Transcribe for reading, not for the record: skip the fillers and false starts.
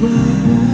were.